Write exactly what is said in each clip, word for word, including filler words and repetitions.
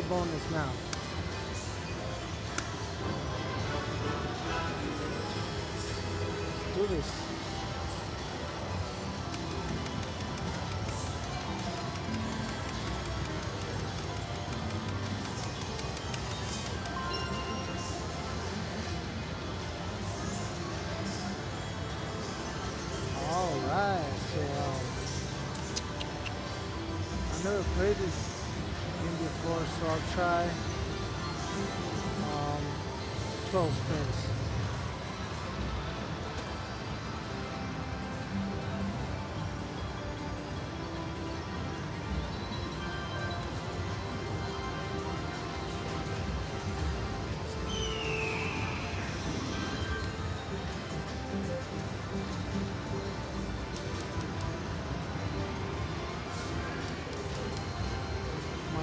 kill bonus now. Let's do this. Alright, so I've never played this game before, so I'll try um, twelve spins.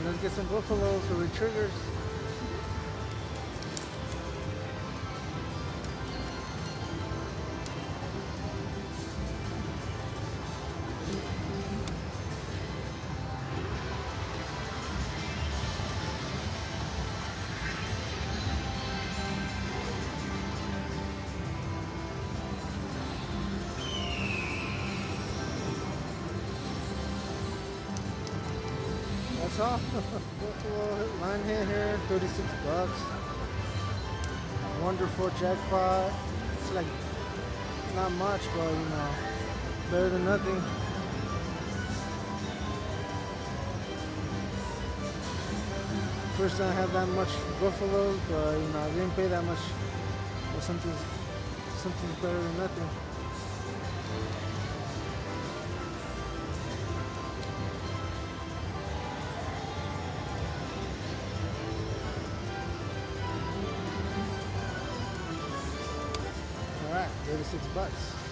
Let's get some Buffalo so it triggers. That's all. Buffalo line hit here, thirty-six bucks. Wonderful jackpot. It's like not much, but you know, better than nothing. First time I had that much Buffalo, but you know, I didn't pay that much. But something's something's better than nothing. thirty-six bucks.